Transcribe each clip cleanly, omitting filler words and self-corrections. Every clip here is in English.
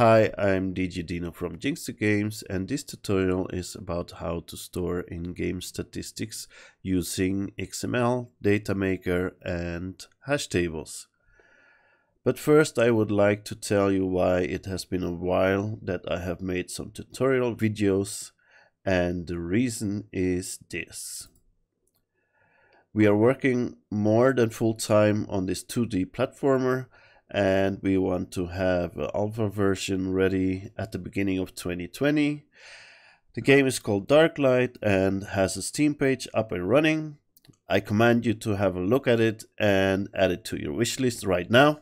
Hi, I'm Digi Dino from Jinxter Games, and this tutorial is about how to store in-game statistics using XML, Data Maker and Hash Tables. But first I would like to tell you why it has been a while that I have made some tutorial videos, and the reason is this. We are working more than full-time on this 2D platformer, and we want to have an alpha version ready at the beginning of 2020. The game is called Darklight and has a Steam page up and running. I command you to have a look at it and add it to your wish list right now,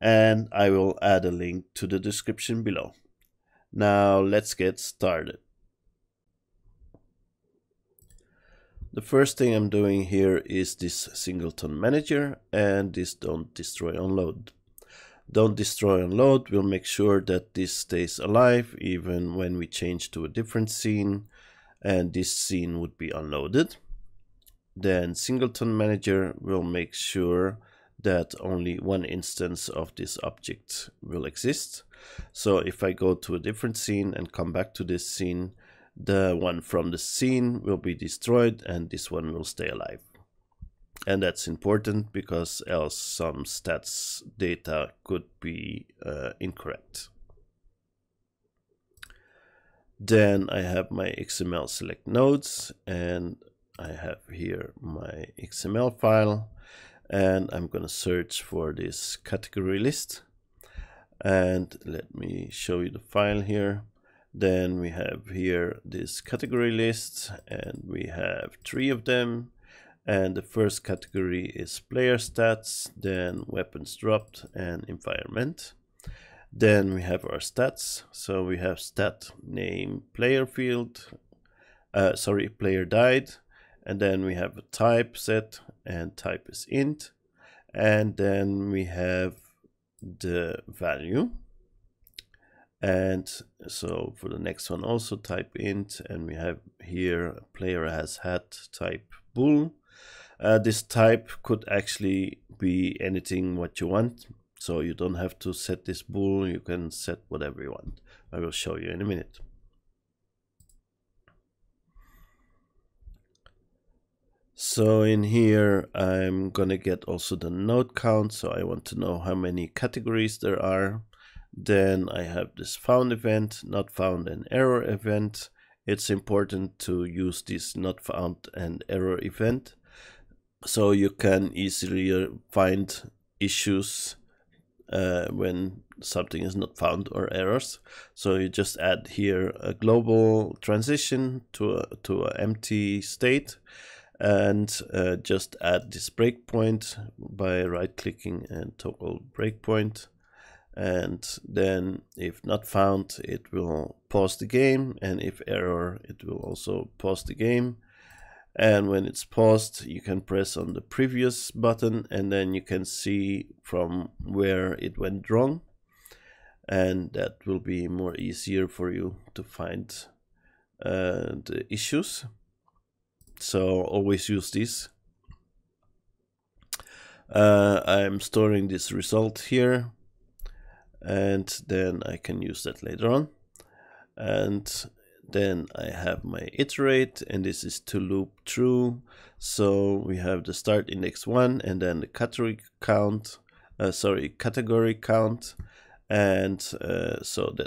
and I will add a link to the description below. Now let's get started. The first thing I'm doing here is this Singleton Manager and this Don't Destroy on Load. Don't Destroy on Load will make sure that this stays alive even when we change to a different scene, and this scene would be unloaded. Then Singleton Manager will make sure that only one instance of this object will exist. So if I go to a different scene and come back to this scene, the one from the scene will be destroyed and this one will stay alive. And that's important because else some stats data could be incorrect. Then I have my XML select nodes, and I have here my XML file, and I'm going to search for this category list. And let me show you the file here. Then we have here this category list, and we have three of them. And the first category is player stats, then weapons dropped and environment. Then we have our stats. So we have stat name player field, player died. And then we have a type set, and type is int. And then we have the value. And so for the next one also type int, and we have here player has had type bool. This type could actually be anything what you want. So you don't have to set this bool, you can set whatever you want. I will show you in a minute. So in here I'm gonna get also the node count, so I want to know how many categories there are. Then I have this found event, not found and error event. It's important to use this not found and error event so you can easily find issues when something is not found or errors. So you just add here a global transition to an empty state, and just add this breakpoint by right clicking and toggle breakpoint. And then if not found, it will pause the game, and if error, it will also pause the game. And when it's paused, you can press on the previous button, and then you can see from where it went wrong, and that will be more easier for you to find the issues. So always use this. I'm storing this result here, and then I can use that later on. And then I have my iterate, and this is to loop through. So we have the start index 1, and then the category count, and so that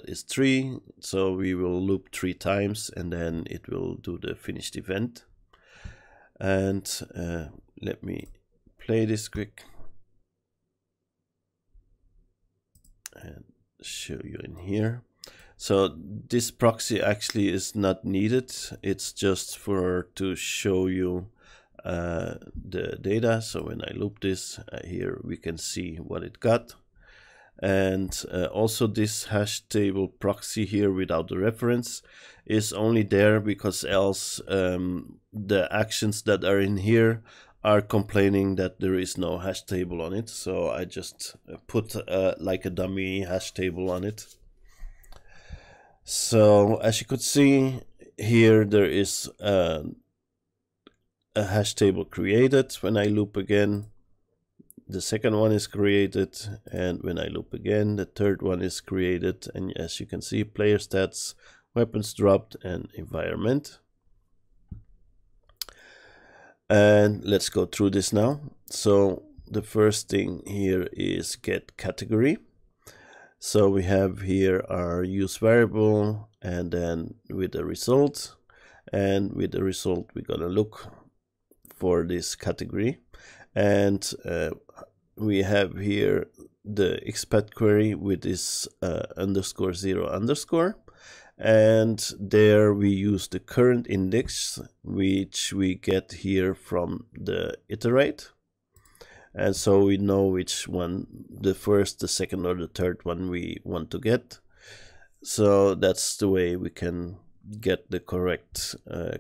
is 3. So we will loop 3 times, and then it will do the finished event. And let me play this quick and show you in here. So this proxy actually is not needed, it's just for to show you the data. So when I loop this here, we can see what it got. And also this hash table proxy here without the reference is only there because else the actions that are in here are complaining that there is no hash table on it. So I just put like a dummy hash table on it. So as you could see here, there is a hash table created. When I loop again, The second one is created, and when I loop again, the third one is created, and as you can see, player stats, weapons dropped, and environment. And let's go through this now. So the first thing here is get category. So we have here our use variable, and then with the result, and with the result we're gonna look for this category. And we have here the expat query with this _0_, and there we use the current index, which we get here from the iterate, and so we know which one, the first, the second, or the third one we want to get. So that's the way we can get the correct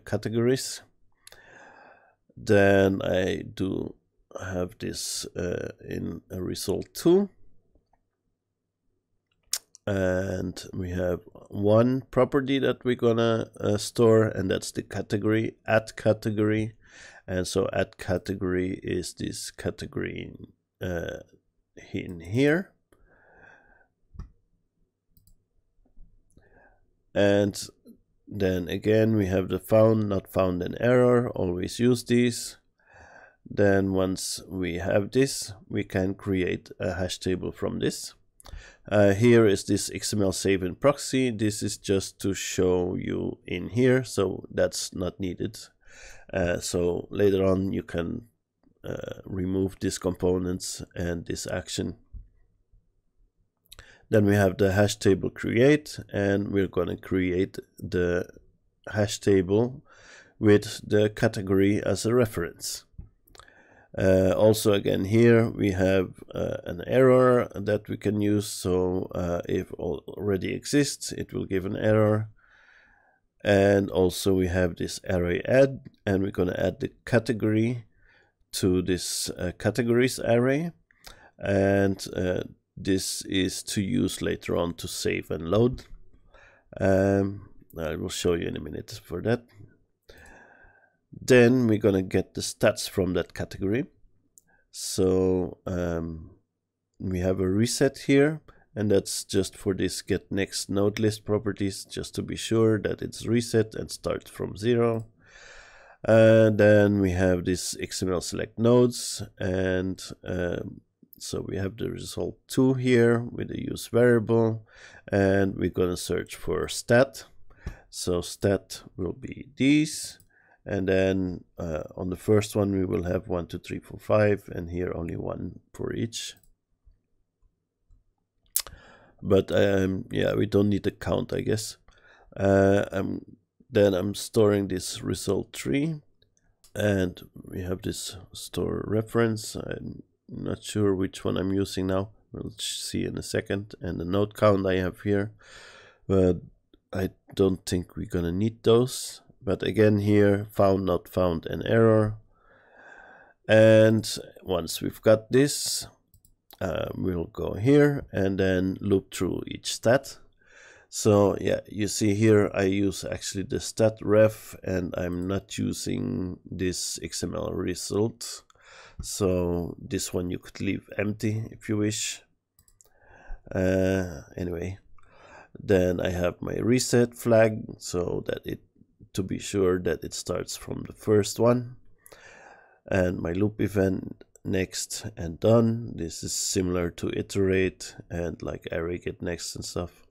categories. Then I do have this in a result 2, and we have one property that we're gonna store, and that's the category, add category. And so add category is this category in here, and then again we have the found, not found, and error. Always use these. Then once we have this, we can create a hash table from this. Here is this XML save and proxy. This is just to show you in here, so that's not needed. So later on you can remove these components and this action. Then we have the hash table create, and we're going to create the hash table with the category as a reference. Also again here we have an error that we can use, so if already exists it will give an error. And also we have this array add, and we're going to add the category to this categories array, and this is to use later on to save and load. I will show you in a minute for that. Then we're gonna get the stats from that category. So we have a reset here, and that's just for this get next node list properties, just to be sure that it's reset and start from 0. Then we have this XML select nodes, and so we have the result 2 here with the use variable, and we're gonna search for stat. So stat will be these. And then on the first one, we will have 1, 2, 3, 4, 5, and here only one for each. But yeah, we don't need the count, I guess. Then I'm storing this result 3, and we have this store reference. I'm not sure which one I'm using now. We'll see in a second. And the node count I have here, but I don't think we're gonna need those. But again here, found, not found, and error. And once we've got this, we'll go here and then loop through each stat. So yeah, you see here I use actually the stat ref, and I'm not using this XML result. So this one you could leave empty if you wish. Anyway, then I have my reset flag, so that it to be sure that it starts from the first one, and my loop event next and done. This is similar to iterate and like array get next and stuff.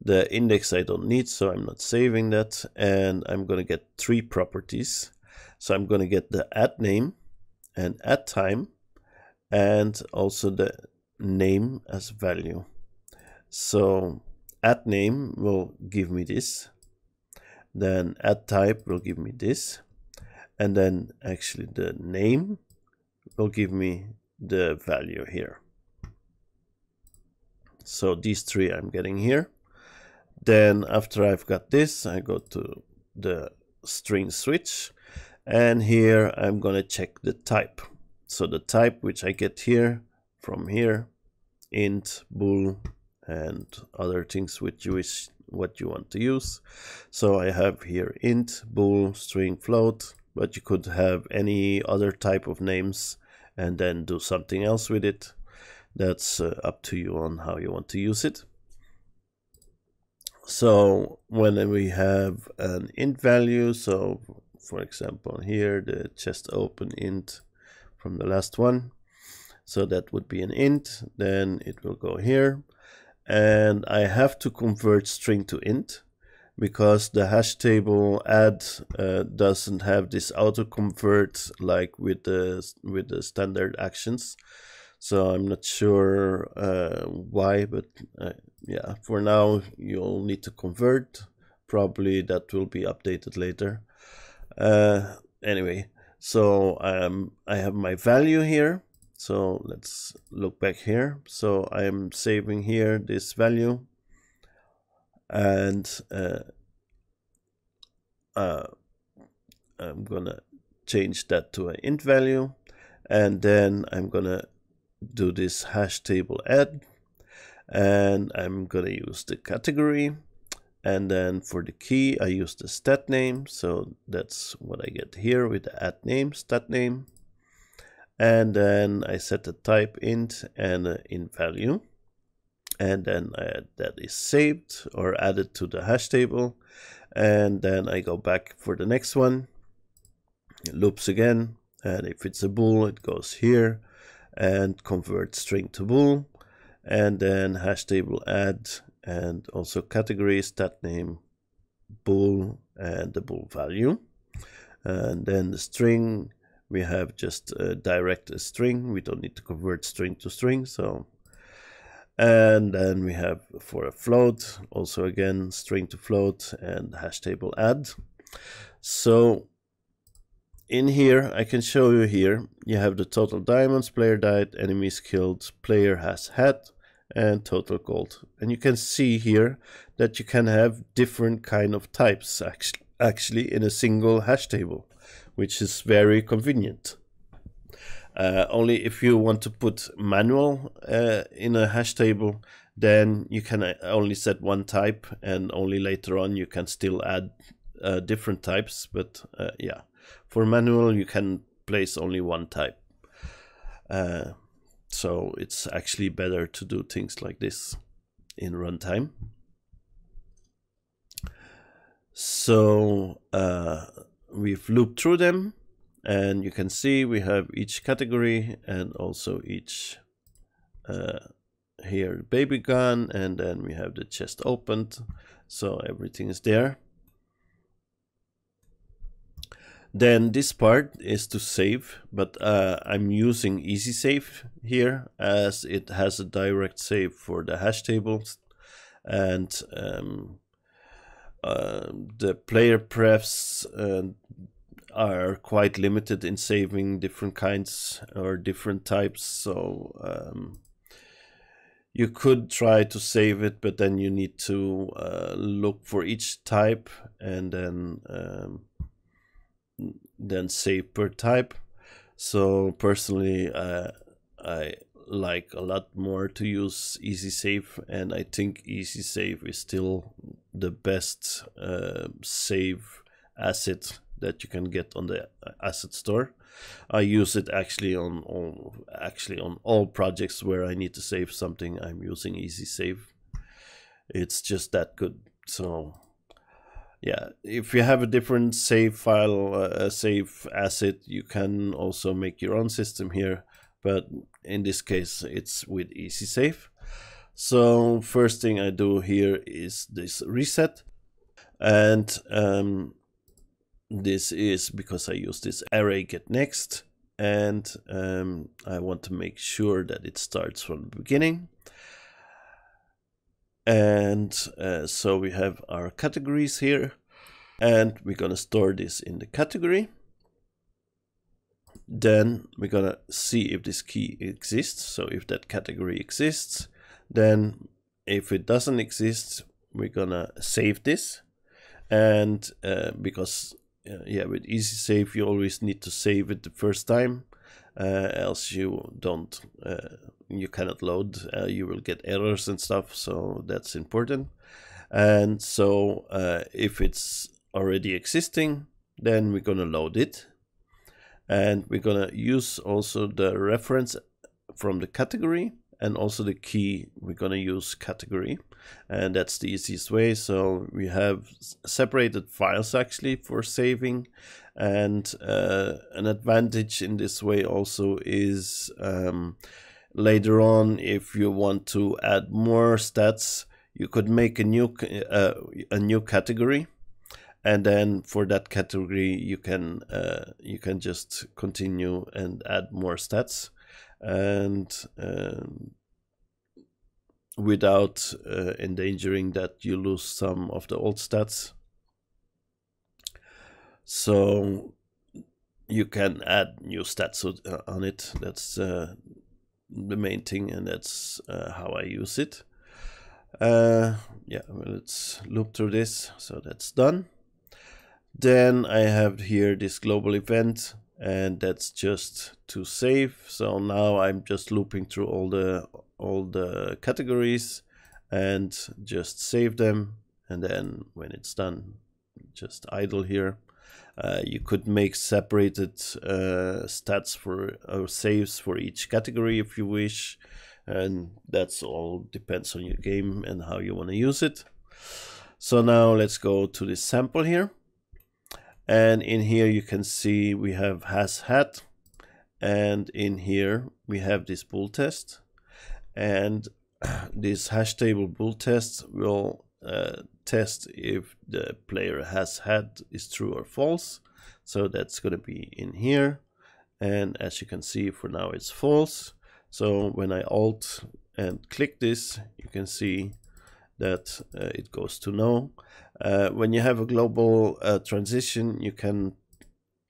The index I don't need, so I'm not saving that, and I'm gonna get 3 properties. So I'm gonna get the at name and at time, and also the name as value. So at name will give me this. Then at type will give me this, and then actually the name will give me the value here. So these 3 I'm getting here. Then after I've got this, I go to the string switch, and here I'm gonna check the type. So the type which I get here from here, int, bool, and other things which you wish what you want to use. So I have here int, bool, string, float, but you could have any other type of names, and then do something else with it. That's up to you on how you want to use it. So when we have an int value, so for example here the chest open int from the last one, so that would be an int, then it will go here. And I have to convert string to int because the hash table add doesn't have this auto convert like with the standard actions. So I'm not sure why, but yeah, for now you'll need to convert. Probably that will be updated later. Anyway, so I have my value here. So let's look back here. So I'm saving here this value, and I'm gonna change that to an int value, and then I'm gonna do this hash table add, and I'm gonna use the category, and then for the key I use the stat name. So that's what I get here with the add name, stat name, and then I set the type int and int value, and then that is saved or added to the hash table, and then I go back for the next one. It loops again, and if it's a bool it goes here and convert string to bool, and then hash table add, and also category, stat name, bool, and the bool value. And then the string, we have just direct a string, we don't need to convert string to string. So, and then we have for a float, also again string to float and hash table add. So in here, I can show you here, you have the total diamonds, player died, enemies killed, player has had, and total gold. And you can see here that you can have different kind of types actually in a single hash table, which is very convenient. Only if you want to put manual in a hash table, then you can only set one type, and only later on you can still add different types, but yeah. For manual, you can place only one type. So it's actually better to do things like this in runtime. So we've looped through them, and you can see we have each category and also each here baby gun, and then we have the chest opened. So everything is there. Then this part is to save, but I'm using Easy Save here as it has a direct save for the hash tables, and the player prefs are quite limited in saving different kinds or different types. So you could try to save it, but then you need to look for each type and then save per type. So personally I like a lot more to use Easy Save, and I think Easy Save is still the best save asset that you can get on the Asset Store. I use it actually on all projects where I need to save something. I'm using Easy Save. It's just that good. So yeah, if you have a different save file, save asset, you can also make your own system here. But in this case, it's with Easy Save. So first thing I do here is this reset. And this is because I use this array get next. And I want to make sure that it starts from the beginning. And so we have our categories here, and we're gonna store this in the category. Then we're gonna see if this key exists. So if that category exists, then if it doesn't exist, we're gonna save this. And because yeah, with Easy Save, you always need to save it the first time, else you don't, you cannot load, you will get errors and stuff, so that's important. And so if it's already existing, then we're gonna load it. And we're going to use also the reference from the category and also the key. We're going to use category, and that's the easiest way. So we have separated files actually for saving, and an advantage in this way also is later on, if you want to add more stats, you could make a new category, and then for that category you can just continue and add more stats, and without endangering that you lose some of the old stats. So you can add new stats on it. That's the main thing, and that's how I use it. Yeah, well, let's loop through this. So that's done. Then I have here this global event, and that's just to save. So now I'm just looping through all the categories and just save them, and then when it's done, just idle here. You could make separated stats for saves for each category if you wish, and that's all depends on your game and how you want to use it. So now let's go to this sample here, and in here you can see we have has had, and in here we have this bool test, and this hash table bool test will test if the player has had is true or false. So that's going to be in here, and as you can see for now it's false. So when I alt and click this, you can see that it goes to no. When you have a global transition, you can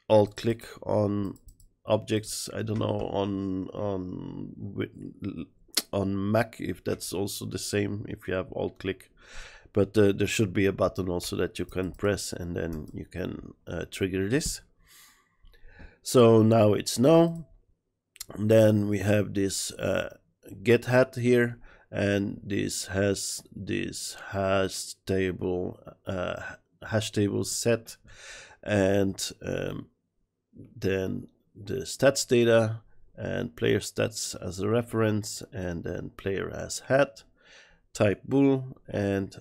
alt click on objects. I don't know on Mac if that's also the same, if you have alt click, but there should be a button also that you can press, and then you can trigger this. So now it's no. And then we have this get hat here, and this hash table set, and then the stats data and player stats as a reference, and then player has had, type bool, and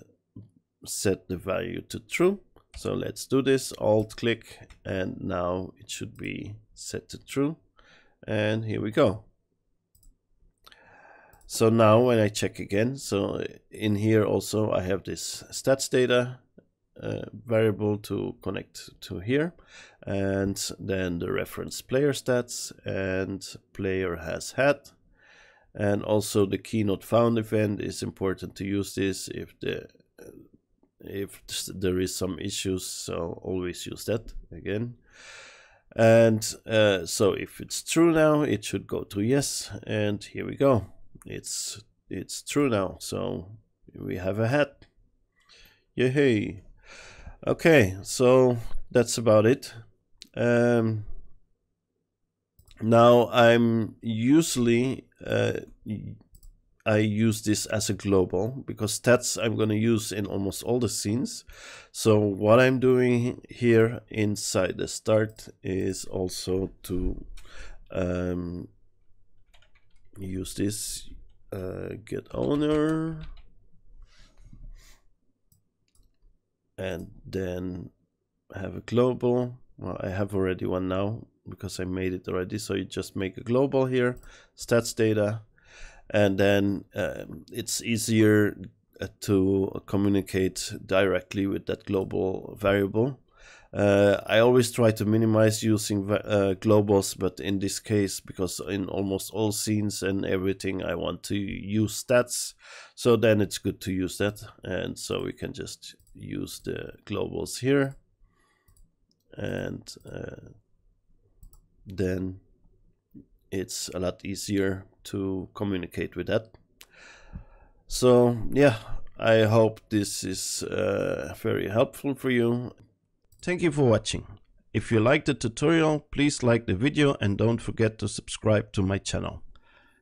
set the value to true. So let's do this, alt click, and now it should be set to true. And here we go. So now when I check again, so in here also I have this stats data variable to connect to here, and then the reference player stats and player has had, and also the key not found event is important to use this if there is some issues, so always use that again. And so if it's true now, it should go to yes, and here we go. It's true now, so we have a hat. Yay! Okay, so that's about it. Now I'm usually I use this as a global, because stats I'm going to use in almost all the scenes. So what I'm doing here inside the start is also to use this get owner, and then have a global. Well, I have already one now because I made it already. So you just make a global here, stats data. And then it's easier to communicate directly with that global variable. I always try to minimize using globals, but in this case, because in almost all scenes and everything, I want to use stats. So then it's good to use that. And so we can just use the globals here. And then it's a lot easier to communicate with that. So yeah, I hope this is very helpful for you. Thank you for watching. If you liked the tutorial, please like the video and don't forget to subscribe to my channel.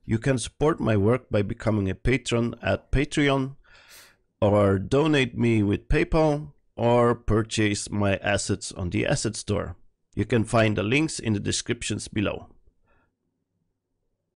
You can support my work by becoming a patron at Patreon, or donate me with PayPal, or purchase my assets on the Asset Store. You can find the links in the descriptions below.